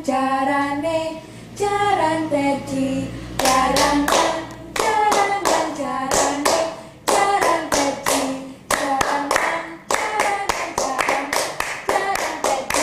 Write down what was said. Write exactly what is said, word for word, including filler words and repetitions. jarane jaran peci jaran jaran jarane jaran peci jaran jaran jaran jaran peci.